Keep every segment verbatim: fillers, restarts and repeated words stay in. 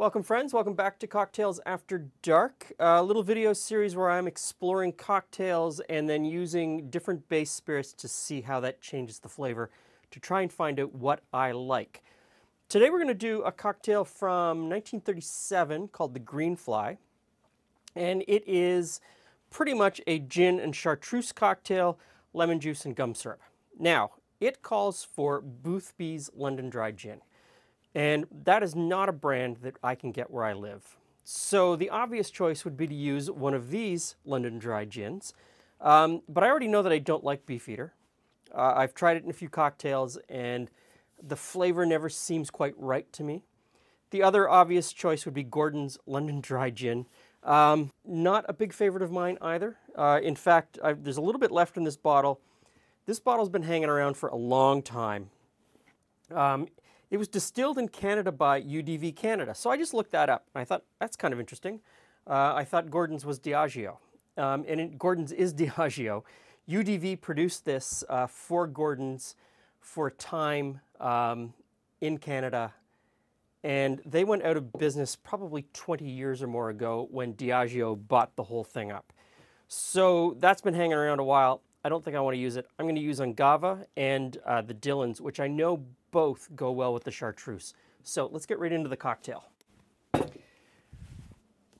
Welcome friends, welcome back to Cocktails After Dark, a little video series where I'm exploring cocktails and then using different base spirits to see how that changes the flavor to try and find out what I like. Today we're going to do a cocktail from nineteen thirty-seven called the Greenfly, and it is pretty much a gin and chartreuse cocktail, lemon juice and gum syrup. Now, it calls for Booth's London Dry Gin. And that is not a brand that I can get where I live. So the obvious choice would be to use one of these London Dry Gins. Um, but I already know that I don't like Beefeater. Uh, I've tried it in a few cocktails and the flavor never seems quite right to me. The other obvious choice would be Gordon's London Dry Gin. Um, not a big favorite of mine either. Uh, in fact, I've, there's a little bit left in this bottle. This bottle's been hanging around for a long time. Um, It was distilled in Canada by U D V Canada. So I just looked that up and I thought, that's kind of interesting. Uh, I thought Gordon's was Diageo. Um, and it, Gordon's is Diageo. U D V produced this uh, for Gordon's for a time um, in Canada. And they went out of business probably twenty years or more ago when Diageo bought the whole thing up. So that's been hanging around a while. I don't think I want to use it. I'm going to use Ungava and uh, the Dillons, which I know both go well with the chartreuse. So let's get right into the cocktail. We're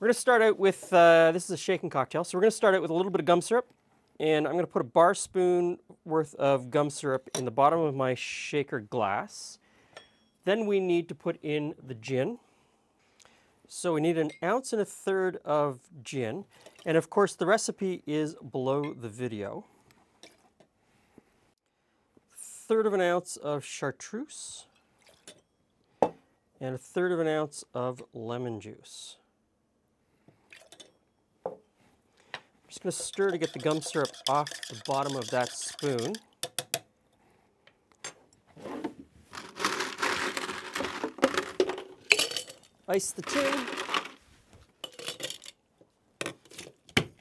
going to start out with, uh, this is a shaken cocktail, so we're going to start out with a little bit of gum syrup, and I'm going to put a bar spoon worth of gum syrup in the bottom of my shaker glass. Then we need to put in the gin. So we need an ounce and a third of gin, and of course the recipe is below the video. Third of an ounce of chartreuse and a third of an ounce of lemon juice. I'm just going to stir to get the gum syrup off the bottom of that spoon. Ice the tin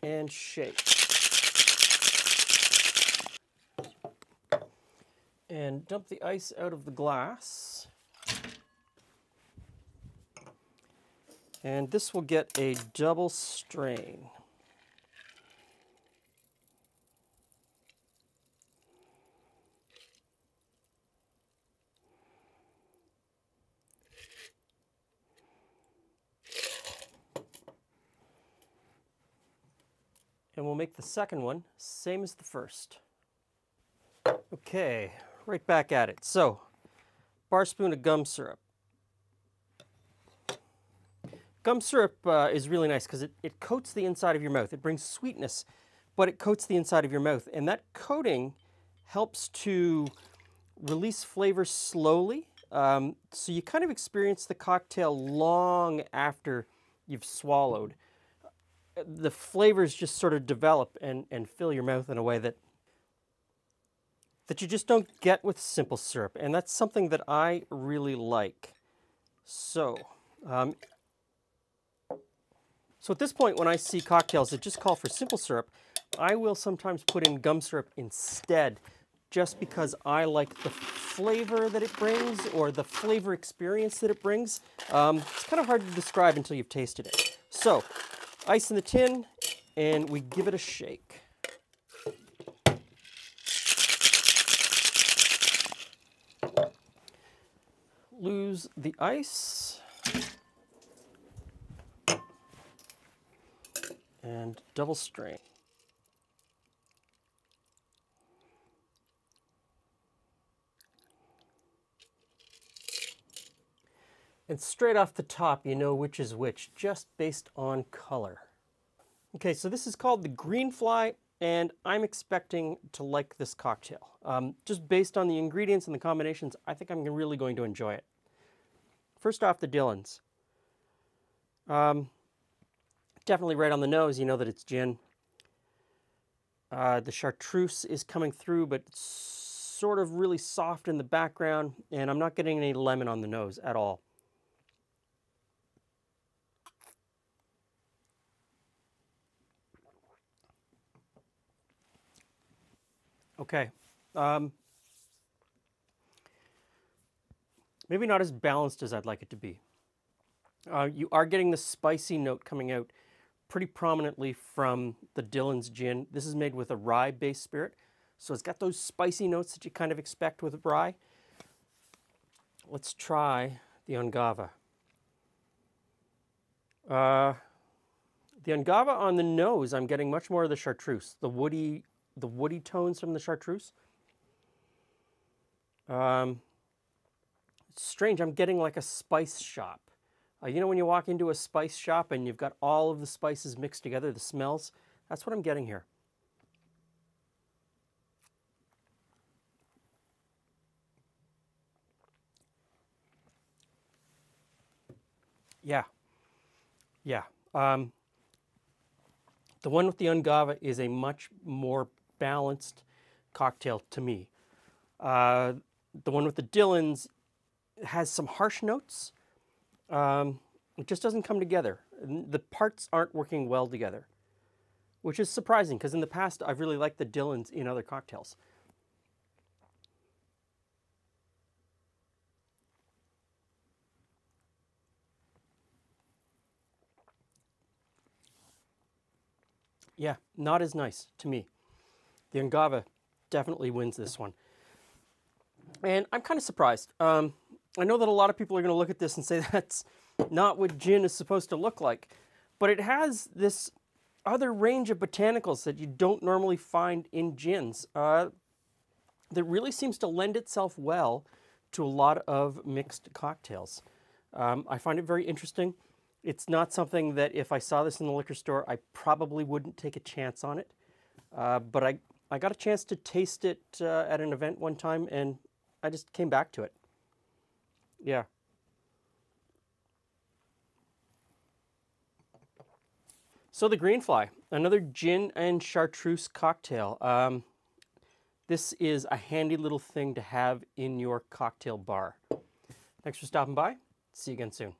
and shake. And dump the ice out of the glass. And this will get a double strain. And we'll make the second one, same as the first. Okay. Right back at it. So, bar spoon of gum syrup. Gum syrup uh, is really nice because it, it coats the inside of your mouth. It brings sweetness, but it coats the inside of your mouth. And that coating helps to release flavor slowly. Um, so you kind of experience the cocktail long after you've swallowed. The flavors just sort of develop and, and fill your mouth in a way that that you just don't get with simple syrup, and that's something that I really like. So, um, so at this point when I see cocktails that just call for simple syrup, I will sometimes put in gum syrup instead, just because I like the flavor that it brings or the flavor experience that it brings. Um, it's kind of hard to describe until you've tasted it. So, ice in the tin, and we give it a shake. Lose the ice and double strain. And straight off the top, you know which is which, just based on color. Okay, so this is called the Greenfly, and I'm expecting to like this cocktail. Um, just based on the ingredients and the combinations, I think I'm really going to enjoy it. First off, the Dillons. Um, definitely right on the nose, you know that it's gin. Uh, the chartreuse is coming through, but it's sort of really soft in the background, and I'm not getting any lemon on the nose at all. Okay. Um, Maybe not as balanced as I'd like it to be. Uh, you are getting the spicy note coming out pretty prominently from the Dillons gin. This is made with a rye-based spirit, so it's got those spicy notes that you kind of expect with rye. Let's try the Ungava. Uh, the Ungava on the nose, I'm getting much more of the chartreuse, the woody, the woody tones from the chartreuse. Um, it's strange, I'm getting like a spice shop. Uh, you know when you walk into a spice shop and you've got all of the spices mixed together, the smells? That's what I'm getting here. Yeah, yeah. Um, the one with the Ungava is a much more balanced cocktail to me. Uh, the one with the Dillons has some harsh notes. Um, it just doesn't come together. The parts aren't working well together, which is surprising because in the past I've really liked the Dillons in other cocktails. Yeah, not as nice to me. The Ungava definitely wins this one. And I'm kind of surprised. Um, I know that a lot of people are going to look at this and say that's not what gin is supposed to look like, but it has this other range of botanicals that you don't normally find in gins uh, that really seems to lend itself well to a lot of mixed cocktails. Um, I find it very interesting. It's not something that if I saw this in the liquor store, I probably wouldn't take a chance on it, uh, but I, I got a chance to taste it uh, at an event one time and I just came back to it. Yeah. So the Greenfly, another gin and chartreuse cocktail. Um, this is a handy little thing to have in your cocktail bar. Thanks for stopping by. See you again soon.